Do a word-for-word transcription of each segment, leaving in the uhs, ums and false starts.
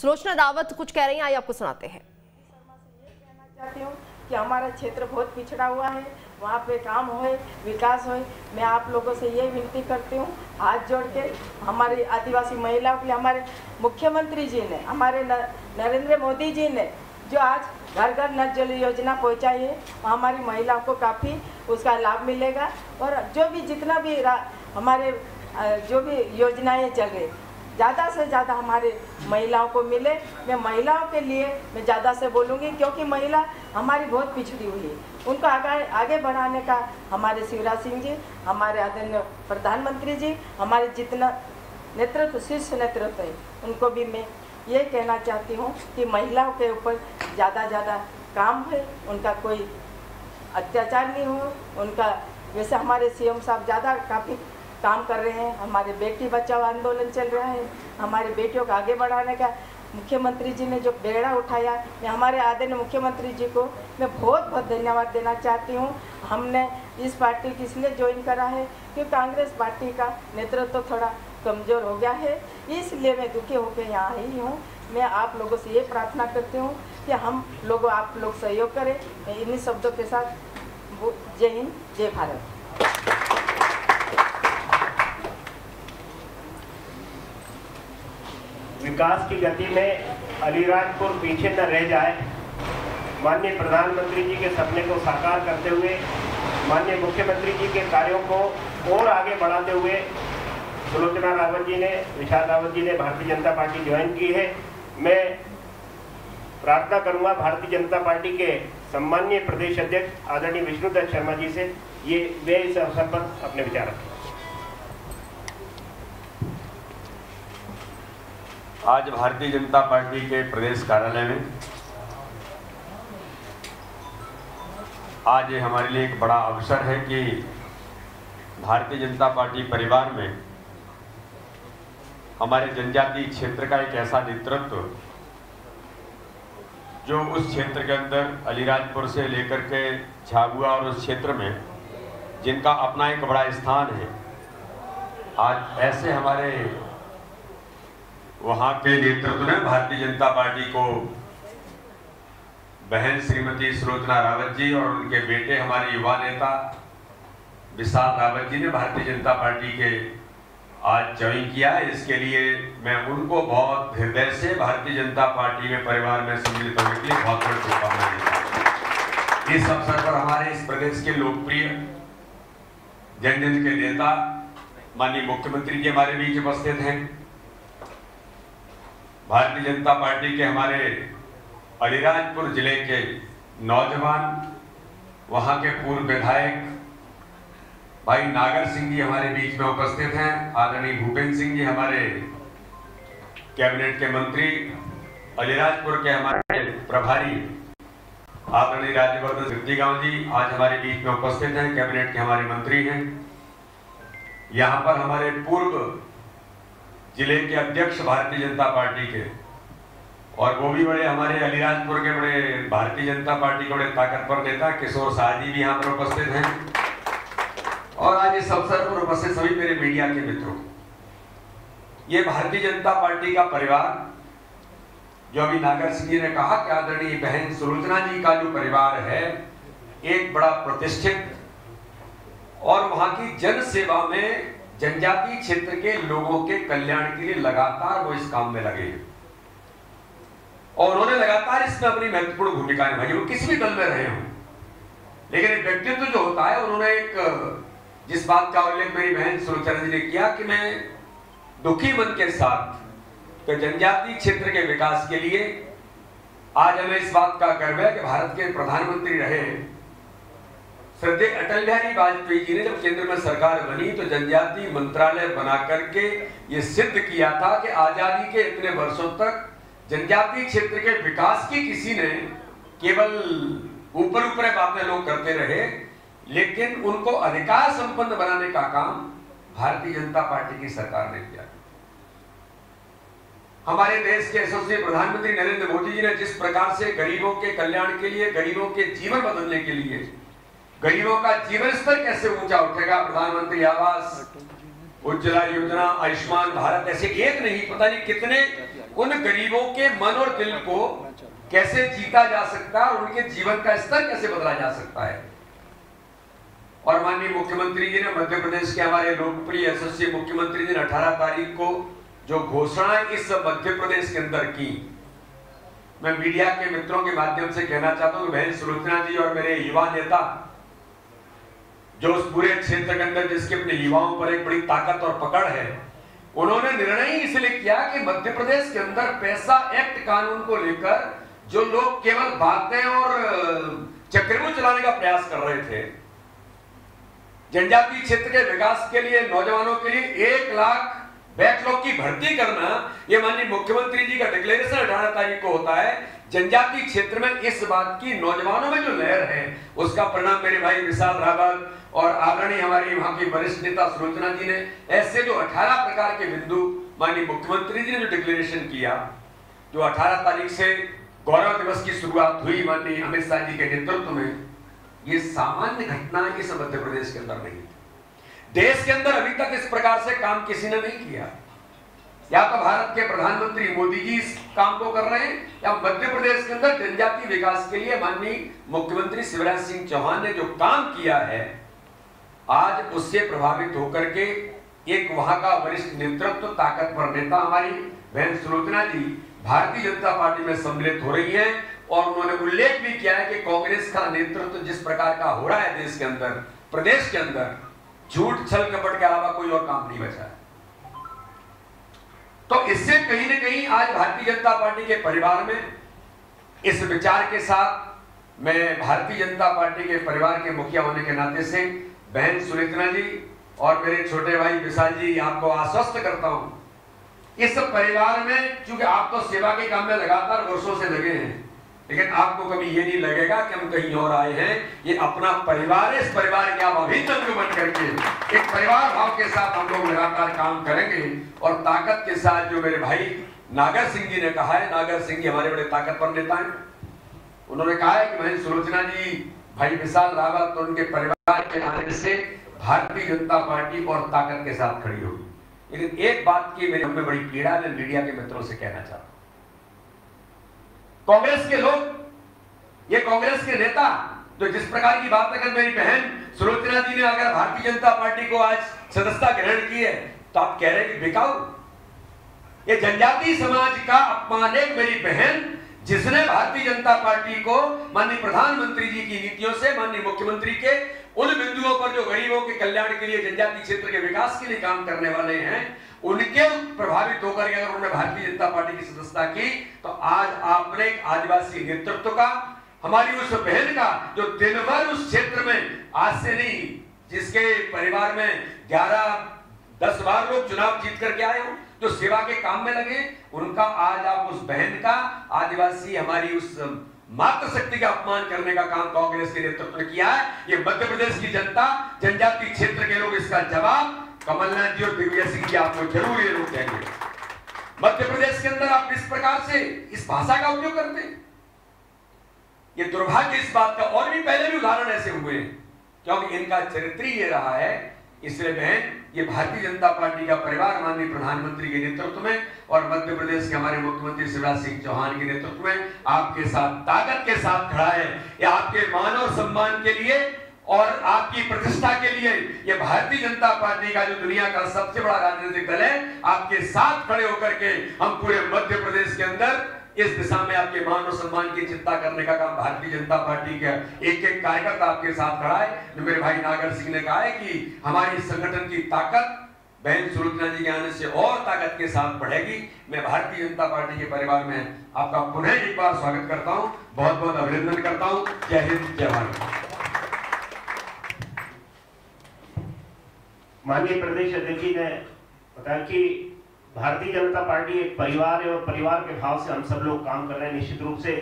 सुलोचना रावत कुछ कह रही हैं, आइए आपको सुनाते हैं। चाहती हूँ कि हमारा क्षेत्र बहुत पिछड़ा हुआ है, वहाँ पे काम होए, विकास होए। मैं आप लोगों से ये विनती करती हूँ हाथ जोड़ के, हमारी आदिवासी महिलाओं के लिए हमारे मुख्यमंत्री जी ने, हमारे नरेंद्र मोदी जी ने जो आज घर घर नल जल योजना पहुँचाई है, हमारी महिलाओं को काफ़ी उसका लाभ मिलेगा। और जो भी जितना भी हमारे जो भी योजनाएँ चल रही, ज़्यादा से ज़्यादा हमारे महिलाओं को मिले। मैं महिलाओं के लिए मैं ज़्यादा से बोलूँगी, क्योंकि महिला हमारी बहुत पिछड़ी हुई है। उनको आगे आगे बढ़ाने का हमारे शिवराज सिंह जी, हमारे आदरणीय प्रधानमंत्री जी, हमारे जितना नेतृत्व शीर्ष नेतृत्व है, उनको भी मैं ये कहना चाहती हूँ कि महिलाओं के ऊपर ज़्यादा ज़्यादा काम है, उनका कोई अत्याचार नहीं हो। उनका वैसे हमारे सीएम साहब ज़्यादा काफ़ी काम कर रहे हैं। हमारे बेटी बचाओ आंदोलन चल रहा है, हमारी बेटियों को आगे बढ़ाने का मुख्यमंत्री जी ने जो बेड़ा उठाया, मैं हमारे आदरणीय मुख्यमंत्री जी को मैं बहुत बहुत धन्यवाद देना चाहती हूँ। हमने इस पार्टी को इसलिए ज्वाइन करा है कि कांग्रेस पार्टी का नेतृत्व तो थोड़ा कमज़ोर हो गया है, इसलिए मैं दुखी होकर यहाँ आई हूँ। मैं आप लोगों से ये प्रार्थना करती हूँ कि हम लोगों आप लोग सहयोग करें। मैं इन्हीं शब्दों के साथ जय हिंद, जय भारत। विकास की गति में अलीराजपुर पीछे न रह जाए, माननीय प्रधानमंत्री जी के सपने को साकार करते हुए, माननीय मुख्यमंत्री जी के कार्यों को और आगे बढ़ाते हुए सुलोचना रावत जी ने, विशाल रावत जी ने भारतीय जनता पार्टी ज्वाइन की है। मैं प्रार्थना करूंगा भारतीय जनता पार्टी के सम्माननीय प्रदेश अध्यक्ष आदरणीय विष्णुदत्त शर्मा जी से ये वे इस अवसर पर अपने विचार रखें। आज भारतीय जनता पार्टी के प्रदेश कार्यालय में आज ये हमारे लिए एक बड़ा अवसर है कि भारतीय जनता पार्टी परिवार में हमारे जनजातीय क्षेत्र का एक ऐसा नेतृत्व जो उस क्षेत्र के अंदर अलीराजपुर से लेकर के झाबुआ और उस क्षेत्र में जिनका अपना एक बड़ा स्थान है, आज ऐसे हमारे वहाँ के नेतृत्व ने भारतीय जनता पार्टी को बहन श्रीमती सुलोचना रावत जी और उनके बेटे हमारे युवा नेता विशाल रावत जी ने भारतीय जनता पार्टी के आज ज्वाइन किया है। इसके लिए मैं उनको बहुत हृदय से भारतीय जनता पार्टी में परिवार में सम्मिलित होने के लिए बहुत बहुत शुभकामनाएं देता हूँ। इस अवसर पर हमारे इस प्रदेश के लोकप्रिय जन जन के नेता माननीय मुख्यमंत्री जी हमारे बीच उपस्थित हैं। भारतीय जनता पार्टी के हमारे अलीराजपुर जिले के नौजवान, वहाँ के पूर्व विधायक भाई नागर सिंह जी हमारे बीच में उपस्थित हैं। आदरणीय भूपेंद्र सिंह जी हमारे कैबिनेट के मंत्री, अलीराजपुर के हमारे प्रभारी आदरणीय राज्यवर्धन सिद्दीगांव जी आज हमारे बीच में उपस्थित हैं, कैबिनेट के हमारे मंत्री हैं। यहाँ पर हमारे पूर्व जिले के अध्यक्ष भारतीय जनता पार्टी के, और वो भी बड़े हमारे अलीराजपुर के बड़े भारतीय जनता पार्टी के बड़े ताकतवर नेता किशोर शाह जी भी यहाँ पर उपस्थित हैं। और आज इस अवसर पर उपस्थित सभी मेरे मीडिया के मित्रों, ये भारतीय जनता पार्टी का परिवार जो अभी नागर सिंह जी ने कहा कि आदरणीय बहन सुलोचना जी का जो परिवार है, एक बड़ा प्रतिष्ठित और वहाँ की जन सेवा में जनजातीय क्षेत्र के लोगों के कल्याण के लिए लगातार वो इस काम में लगे और उन्होंने लगातार इसमें अपनी महत्वपूर्ण भूमिका निभाई। वो किसी भी दल में रहे हों, लेकिन एक व्यक्तित्व जो होता है, उन्होंने एक जिस बात का उल्लेख मेरी बहन सुलोचना जी ने किया कि मैं दुखी मन के साथ तो जनजातीय क्षेत्र के विकास के लिए आज हमें इस बात का गर्व है कि भारत के प्रधानमंत्री रहे श्रद्धेय अटल बिहारी वाजपेयी जी ने जब केंद्र में सरकार बनी तो जनजातीय मंत्रालय बना करके ये सिद्ध किया था कि आजादी के इतने वर्षों तक जनजातीय क्षेत्र के विकास की किसी ने केवल ऊपर ऊपर बातें लोग करते रहे, लेकिन उनको अधिकार संपन्न बनाने का काम भारतीय जनता पार्टी की सरकार ने किया। हमारे देश के यशस्वी प्रधानमंत्री नरेंद्र मोदी जी ने जिस प्रकार से गरीबों के कल्याण के लिए, गरीबों के जीवन बदलने के लिए, गरीबों का जीवन स्तर कैसे ऊंचा उठेगा, प्रधानमंत्री आवास, उज्जवला योजना, आयुष्मान भारत, ऐसे एक नहीं पता नहीं कितने उन गरीबों के मन और दिल को कैसे जीता जा सकता है और उनके जीवन का स्तर कैसे बदला जा सकता है। और माननीय मुख्यमंत्री जी ने, मध्य प्रदेश के हमारे लोकप्रिय यशस्वी मुख्यमंत्री जी ने अठारह तारीख को जो घोषणा इस मध्य प्रदेश के अंदर की, मैं मीडिया के मित्रों के माध्यम से कहना चाहता हूं बहन सुलोचना जी और मेरे युवा नेता जो उस पूरे क्षेत्र के अंदर जिसके अपने युवाओं पर एक बड़ी ताकत और पकड़ है, उन्होंने निर्णय इसलिए किया कि मध्य प्रदेश के अंदर पेसा एक्ट कानून को लेकर जो लोग केवल बातें और चक्रव्यूह चलाने का प्रयास कर रहे थे, जनजातीय क्षेत्र के विकास के लिए नौजवानों के लिए एक लाख बैकलॉग की भर्ती करना, ये माननीय मुख्यमंत्री जी का डिक्लेरेशन अठारह तारीख को होता है। जनजातीय क्षेत्र में इस बात की नौजवानों में जो लहर है उसका परिणाम मेरे भाई विशाल रावत और आदरणीय हमारे वहां की वरिष्ठ नेता सुलोचना जी ने ऐसे जो अठारह प्रकार के बिंदु माननीय मुख्यमंत्री जी ने जो डिक्लेरेशन किया, जो अठारह तारीख से गौरव दिवस की शुरुआत हुई माननीय अमित शाह जी के नेतृत्व में, ये सामान्य घटना इस मध्य प्रदेश के अंदर नहीं थी। देश के अंदर अभी तक इस प्रकार से काम किसी ने नहीं किया। या तो भारत के प्रधानमंत्री मोदी जी इस काम को कर रहे हैं या मध्य प्रदेश के अंदर जनजातीय विकास के लिए माननीय मुख्यमंत्री शिवराज सिंह चौहान ने जो काम किया है, आज उससे प्रभावित होकर के एक वहां का वरिष्ठ नेतृत्व तो ताकतवर नेता हमारी बहन सुलोचना जी भारतीय जनता पार्टी में सम्मिलित हो रही है। और उन्होंने उल्लेख भी किया है कि कांग्रेस का नेतृत्व तो जिस प्रकार का हो रहा है देश के अंदर, प्रदेश के अंदर, झूठ छल कपट के अलावा कोई और काम नहीं बचा है। तो इससे कहीं ना कहीं आज भारतीय जनता पार्टी के परिवार में इस विचार के साथ मैं भारतीय जनता पार्टी के परिवार के मुखिया होने के नाते से बहन सुलोचना जी और मेरे छोटे भाई विशाल जी आपको आश्वस्त करता हूं, इस परिवार में चूंकि आप तो सेवा के काम में लगातार वर्षों से लगे हैं, लेकिन आपको कभी ये नहीं लगेगा कि हम कहीं और आए हैं। ये अपना परिवार है, इस परिवार के आप अभी तक जो बन करके एक परिवार भाव के साथ हम लोग लगातार काम करेंगे और ताकत के साथ। जो मेरे भाई नागर सिंह जी ने कहा है, नागर सिंह जी हमारे बड़े ताकतवर नेता हैं, उन्होंने कहा है कि बहन सुलोचना जी, भाई विशाल रावत और उनके परिवार के आने से भारतीय जनता पार्टी और ताकत के साथ खड़ी होगी। लेकिन एक बात की मेरे मन में बड़ी पीड़ा, मैं मीडिया के मित्रों से कहना चाहता हूँ, कांग्रेस के लोग, ये कांग्रेस के नेता जो जिस प्रकार की बात, अगर मेरी बहन सुलोचना जी ने अगर भारतीय जनता पार्टी को आज सदस्यता ग्रहण की है तो आप कह रहे हैं कि बिकाऊ, ये जनजाति समाज का अपमान है। मेरी बहन जिसने भारतीय जनता पार्टी को माननीय प्रधानमंत्री जी की नीतियों से, माननीय मुख्यमंत्री के उन बिंदुओं पर जो गरीबों के कल्याण के लिए, जनजाति क्षेत्र के विकास के लिए काम करने वाले हैं, उनके प्रभावित होकर अगर उन्होंने भारतीय जनता पार्टी की सदस्यता की तो आज आपने एक आदिवासी नेतृत्व का, हमारी उस बहन का जो दिन भर उस क्षेत्र में, आज से नहीं, जिसके परिवार में ग्यारह दस बार लोग चुनाव जीत करके आए हो, जो सेवा के काम में लगे, उनका आज आप उस बहन का, आदिवासी हमारी उस मातृशक्ति का अपमान करने का काम कांग्रेस के नेतृत्व ने किया है। ये मध्य प्रदेश की जनता, जनजातीय क्षेत्र के लोग इसका जवाब कमलनाथ जी और दिग्विजय सिंह जी आपको जरूर ये लोग देंगे। मध्य प्रदेश के अंदर आप इस प्रकार से इस भाषा का उपयोग करते हैं, ये दुर्भाग्य इस बात का। और भी पहले भी उदाहरण ऐसे हुए हैं क्योंकि इनका चरित्र ही ये रहा है। इसलिए बहन, ये भारतीय जनता पार्टी का परिवार माननीय प्रधानमंत्री के नेतृत्व में और मध्य प्रदेश के हमारे मुख्यमंत्री शिवराज सिंह चौहान के नेतृत्व में आपके साथ, ताकत के साथ खड़ा है। ये आपके मान और सम्मान के लिए और आपकी प्रतिष्ठा के लिए ये भारतीय जनता पार्टी का जो दुनिया का सबसे बड़ा राजनीतिक दल है, आपके साथ खड़े होकर के हम पूरे मध्य प्रदेश के अंदर इस दिशा में आपके मान और सम्मान की चिंता करने का काम भारतीय जनता पार्टी का एक एक कार्यकर्ता आपके साथ खड़ा है। जो मेरे भाई नागर सिंह ने कहा है कि हमारी संगठन की ताकत बहन सुलोचना जी के आने से और ताकत के साथ बढ़ेगी। मैं भारतीय जनता पार्टी के परिवार में आपका पुनः एक बार स्वागत करता हूँ, बहुत बहुत अभिनंदन करता हूँ। जय हिंद, जय भारत। माननीय प्रदेश अध्यक्ष जी ने बताया कि भारतीय जनता पार्टी एक परिवार है और परिवार के भाव से हम सब लोग काम कर रहे हैं। निश्चित रूप से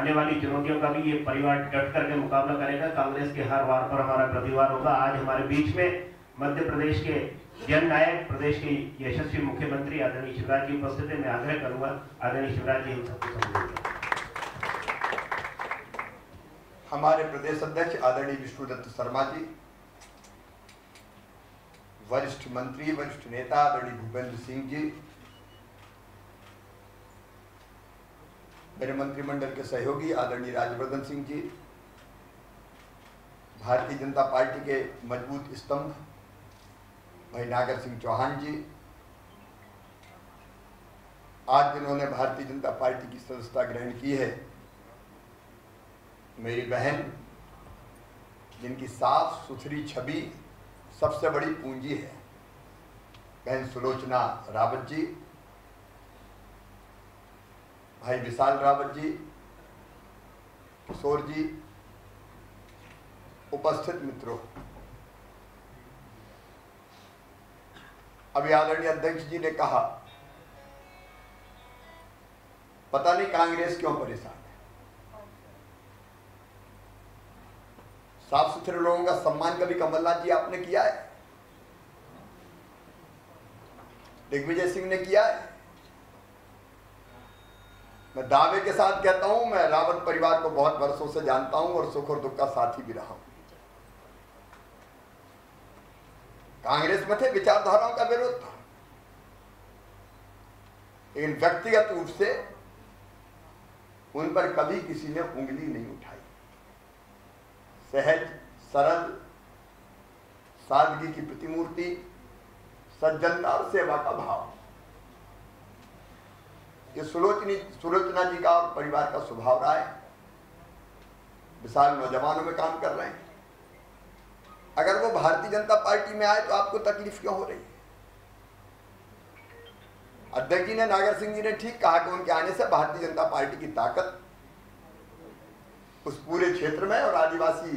आने वाली चुनौतियों का भी ये परिवार डट करके मुकाबला करेगा। कांग्रेस के हर वार पर हमारा प्रतिवाद होगा। आज हमारे बीच में मध्य प्रदेश के जननायक, प्रदेश के यशस्वी मुख्यमंत्री आदरणीय शिवराज जी उपस्थित है। मैं आग्रह करूंगा आदरणीय शिवराज जी हम सबको संबोधित। हमारे प्रदेश अध्यक्ष आदरणीय विष्णुदत्त शर्मा जी, वरिष्ठ मंत्री, वरिष्ठ नेता आदरणीय भूपेंद्र सिंह जी, मेरे मंत्रिमंडल के सहयोगी आदरणीय राज्यवर्धन सिंह जी, भारतीय जनता पार्टी के मजबूत स्तंभ भाई नागर सिंह चौहान जी, आज जिन्होंने भारतीय जनता पार्टी की सदस्यता ग्रहण की है, मेरी बहन जिनकी साफ सुथरी छवि सबसे बड़ी पूंजी है, बहन सुलोचना रावत जी, भाई विशाल रावत जी, किशोर जी, उपस्थित मित्रों। अभी आदरणीय अध्यक्ष जी ने कहा पता नहीं कांग्रेस क्यों परेशान है। साफ सुथरे लोगों का सम्मान कभी कमलनाथ जी आपने किया है? दिग्विजय सिंह ने किया है? मैं दावे के साथ कहता हूं, मैं रावत परिवार को बहुत वर्षों से जानता हूं और सुख और दुख का साथी भी रहा हूं। कांग्रेस में थे, विचारधाराओं का विरोध था, लेकिन व्यक्तिगत रूप से उन पर कभी किसी ने उंगली नहीं उठाई। सहज, सरल, सादगी की प्रतिमूर्ति, सज्जनता और सेवा का भाव, ये सुलोचनी सुलोचना जी का और परिवार का स्वभाव रहा है। विशाल नौजवानों में काम कर रहे हैं। अगर वो भारतीय जनता पार्टी में आए तो आपको तकलीफ क्यों हो रही है? अध्यक्ष जी ने, नागर सिंह जी ने ठीक कहा कि उनके आने से भारतीय जनता पार्टी की ताकत उस पूरे क्षेत्र में और आदिवासी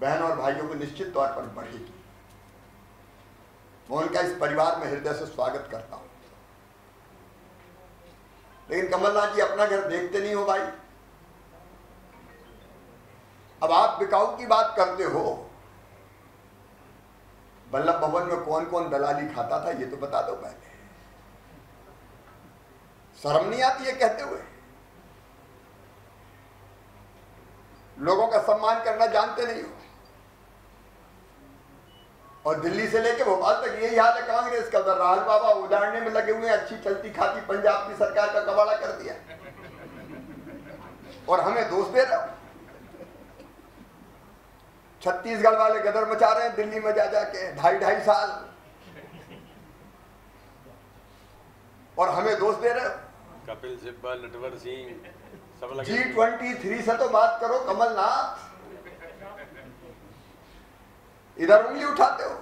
बहन और भाइयों को निश्चित तौर पर बढ़ेगी। मैं उनका इस परिवार में हृदय से स्वागत करता हूँ। लेकिन कमलनाथ जी अपना घर देखते नहीं हो भाई। अब आप बिकाऊ की बात करते हो, बल्लभ भवन में कौन कौन दलाली खाता था ये तो बता दो पहले। शर्म नहीं आती है कहते हुए? लोगों का सम्मान करना जानते नहीं हो। और दिल्ली से लेके भोपाल तक यही हाल है कांग्रेस का। उधर राहुल बाबा उदाहरने में लगे हुए, अच्छी चलती खाती पंजाब की सरकार का कबाड़ा कर दिया और हमें दोष दे रहे हो। छत्तीसगढ़ वाले गदर मचा रहे हैं दिल्ली में जा जाके ढाई ढाई साल, और हमें दोष दे रहे हैं। Kapil Sibal, Natwar Singh, G twenty three से तो बात करो कमलनाथ, इधर उंगली उठाते हो।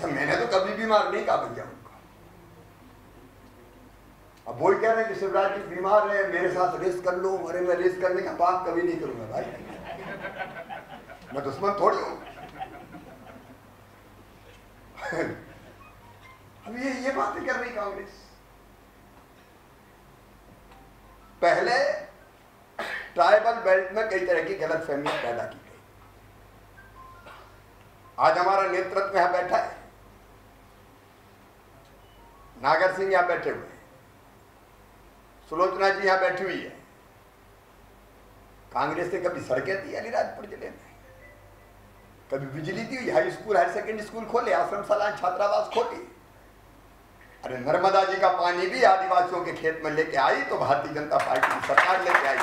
तो मैंने तो कभी बीमार नहीं कहा भैया उनको। अब वही कह रहे हैं कि शिवराज जी बीमार है, मेरे साथ रेस कर लो। अरे मैं रेस करने का बात कभी नहीं करूंगा भाई, मैं दुश्मन थोड़ी हूं। अब ये ये बातें कर रही कांग्रेस। पहले ट्राइबल बेल्ट में कई तरह की गलतफहमियां पैदा की गई। आज हमारा नेतृत्व यहां बैठा है, नागर सिंह यहां बैठे हुए हैं, सुलोचना जी यहां बैठी हुई है। कांग्रेस ने कभी सड़कें दी अलीराजपुर जिले में, कभी बिजली दी, high school higher secondary school खोले, आश्रमशाला छात्रावास खोली। अरे नर्मदा जी का पानी भी आदिवासियों के खेत में लेके आई तो भारतीय जनता पार्टी की सरकार लेके आई।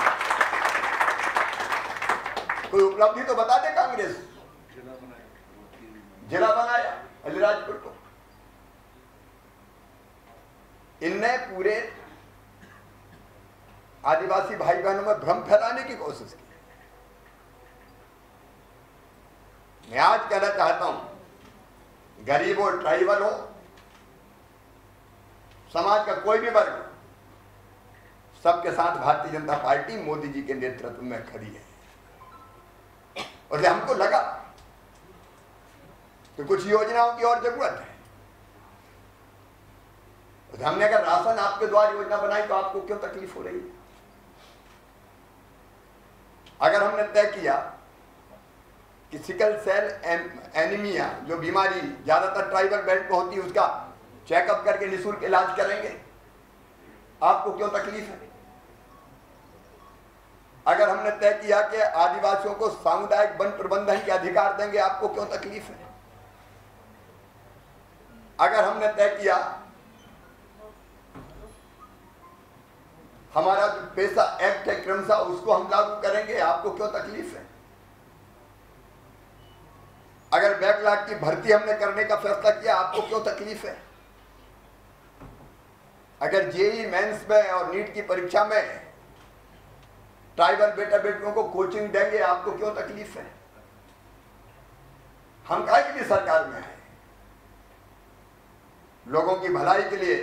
कोई उपलब्धि तो बता दे कांग्रेस। जिला बनाया अलीराजपुर को। इनने पूरे आदिवासी भाई बहनों में भ्रम फैलाने की कोशिश की। मैं आज कहना चाहता हूं, गरीब हो, ट्राइबल हो, समाज का कोई भी वर्ग हो, सबके साथ भारतीय जनता पार्टी मोदी जी के नेतृत्व में खड़ी है। और हमको लगा कि कुछ योजनाओं की और जरूरत है, तो हमने अगर राशन आपके द्वार योजना बनाई तो आपको क्यों तकलीफ हो रही है? अगर हमने तय किया कि सिकल सेल एनीमिया जो बीमारी ज्यादातर ट्राइबल बेल्ट में होती है उसका चेकअप करके निःशुल्क इलाज करेंगे, आपको क्यों तकलीफ है? अगर हमने तय किया कि आदिवासियों को सामुदायिक वन प्रबंधन के अधिकार देंगे, आपको क्यों तकलीफ है? अगर हमने तय किया हमारा जो पेसा एक्ट है क्रमसा, उसको हम लागू करेंगे, आपको क्यों तकलीफ है? अगर बैकलॉग की भर्ती हमने करने का फैसला किया, आपको क्यों तकलीफ है? अगर जेईई मेंस में और नीट की परीक्षा में ट्राइबल बेटा बेटियों को कोचिंग देंगे, आपको क्यों तकलीफ है? हम काहे के लिए सरकार में आए? लोगों की भलाई के लिए,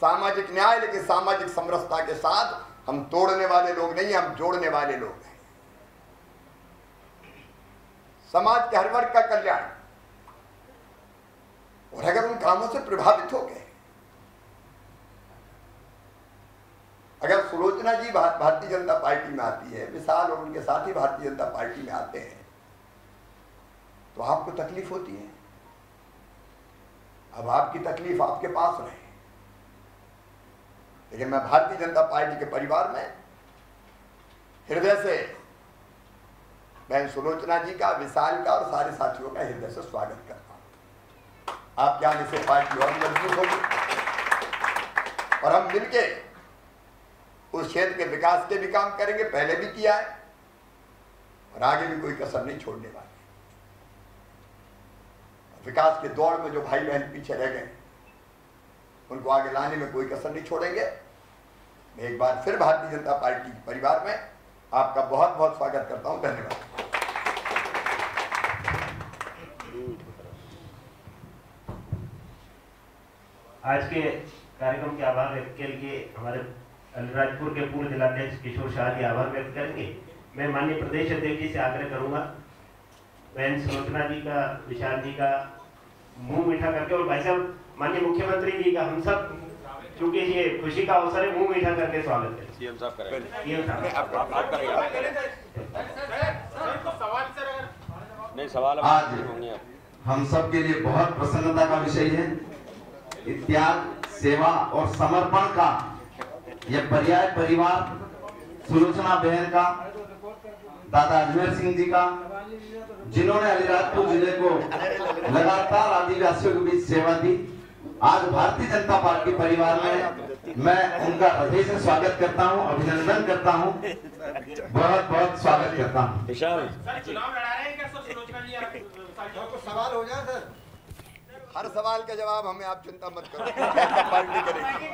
सामाजिक न्याय लेकिन सामाजिक समरसता के साथ। हम तोड़ने वाले लोग नहीं, हम जोड़ने वाले लोग हैं। समाज के हर वर्ग का कल्याण, और अगर उन कामों से प्रभावित हो गए, अगर सुलोचना जी भारतीय जनता पार्टी में आती है, विशाल और उनके साथी भारतीय जनता पार्टी में आते हैं, तो आपको तकलीफ होती है। अब आपकी तकलीफ आपके पास रहे, लेकिन मैं भारतीय जनता पार्टी के परिवार में हृदय से बहन सुलोचना जी का, विशाल का और सारे साथियों का हृदय से स्वागत करता हूँ। आपके आने से पार्टी और मजबूत होगी और हम मिलके उस क्षेत्र के विकास के भी काम करेंगे। पहले भी किया है और आगे भी कोई कसर नहीं छोड़ने वाले। विकास के दौड़ में जो भाई बहन पीछे रह गए, उनको आगे लाने में कोई कसर नहीं छोड़ेंगे। मैं एक बार फिर भारतीय जनता पार्टी के परिवार में आपका बहुत बहुत स्वागत करता हूं। धन्यवाद। आज के कार्यक्रम के आभार व्यक्त के लिए हमारे अलीराजपुर के पूर्व जिलाध्यक्ष किशोर शाह जी आभार व्यक्त करेंगे। मैं माननीय प्रदेश अध्यक्ष जी से आग्रह करूंगा, बहन सुलोचना जी का, विशाल जी का मुंह मीठा करके, और भाई साहब माननीय मुख्यमंत्री जी का हम सब, चूंकि ये खुशी का अवसर है, मुंह मीठा करके स्वागत करें। सीएम साहब करेंगे, आप करेंगे सवाल। आज हम सब के लिए बहुत प्रसन्नता का विषय है। त्याग, सेवा और समर्पण का यह पर्याय परिवार सुलोचना बहन का, दादा अजमेर सिंह जी का, जिन्होंने अलीराजपुर जिले को लगातार आदिवासियों के बीच सेवा दी, आज भारतीय जनता पार्टी परिवार में मैं उनका हृदय से स्वागत करता हूं, अभिनंदन करता हूं, बहुत बहुत स्वागत करता हूं। विशाल सर, चुनाव लड़ा रहे हैं क्या सर? सुलोचना जी आपको सवाल हो जाए सर, हर सवाल का जवाब हमें आप चिंता मत करो, पार्टी करेगी।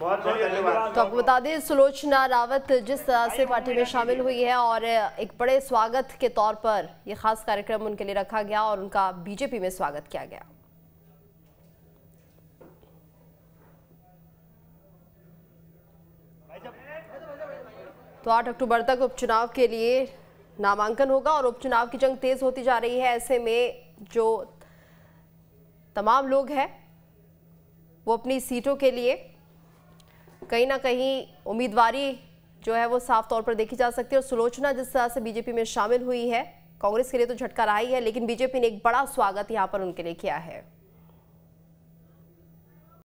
तो आपको बता दें, सुलोचना रावत जिस तरह से पार्टी में शामिल हुई है और एक बड़े स्वागत के तौर पर यह खास कार्यक्रम उनके लिए रखा गया और उनका बीजेपी में स्वागत किया गया। तो आठ अक्टूबर तक उपचुनाव के लिए नामांकन होगा और उपचुनाव की जंग तेज होती जा रही है। ऐसे में जो तमाम लोग हैं वो अपनी सीटों के लिए कहीं ना कहीं उम्मीदवारी जो है वो साफ तौर पर देखी जा सकती है। और सुलोचना जिस तरह से बीजेपी में शामिल हुई है, कांग्रेस के लिए तो झटका रहा ही है, लेकिन बीजेपी ने एक बड़ा स्वागत यहाँ पर उनके लिए किया है।